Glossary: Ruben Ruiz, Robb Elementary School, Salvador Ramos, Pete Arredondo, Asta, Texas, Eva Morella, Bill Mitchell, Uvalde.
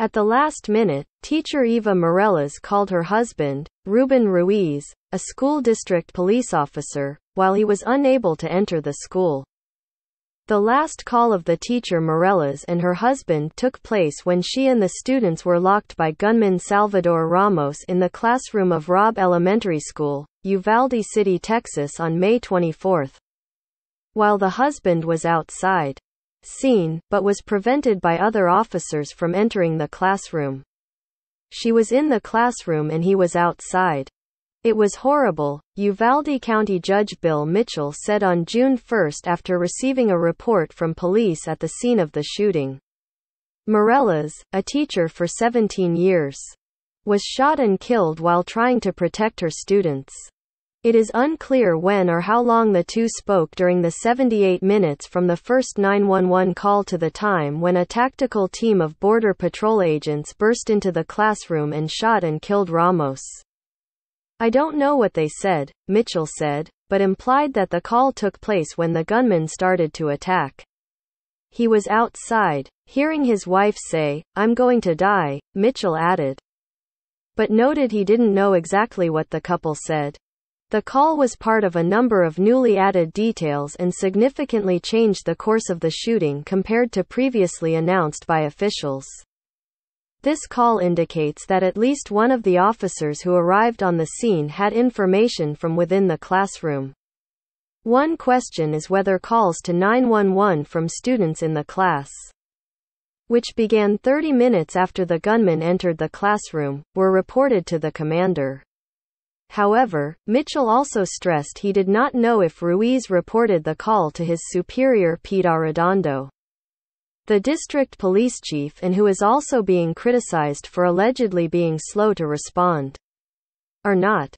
At the last minute, teacher Eva Morella called her husband, Ruben Ruiz, a school district police officer, while he was unable to enter the school. The last call of the teacher Morella and her husband took place when she and the students were locked by gunman Salvador Ramos in the classroom of Robb Elementary School, Uvalde City, Texas on May 24. While the husband was outside scene, but was prevented by other officers from entering the classroom. She was in the classroom and he was outside. It was horrible, Uvalde County Judge Bill Mitchell said on June 1 after receiving a report from police at the scene of the shooting. Morella, a teacher for 17 years, was shot and killed while trying to protect her students. It is unclear when or how long the two spoke during the 78 minutes from the first 911 call to the time when a tactical team of Border Patrol agents burst into the classroom and shot and killed Ramos. "I don't know what they said," Mitchell said, but implied that the call took place when the gunman started to attack. He was outside, hearing his wife say, "I'm going to die," Mitchell added, but noted he didn't know exactly what the couple said. The call was part of a number of newly added details and significantly changed the course of the shooting compared to previously announced by officials. This call indicates that at least one of the officers who arrived on the scene had information from within the classroom. One question is whether calls to 911 from students in the class, which began 30 minutes after the gunman entered the classroom, were reported to the commander. However, Mitchell also stressed he did not know if Ruiz reported the call to his superior Pete Arredondo, the district police chief, and who is also being criticized for allegedly being slow to respond, or not.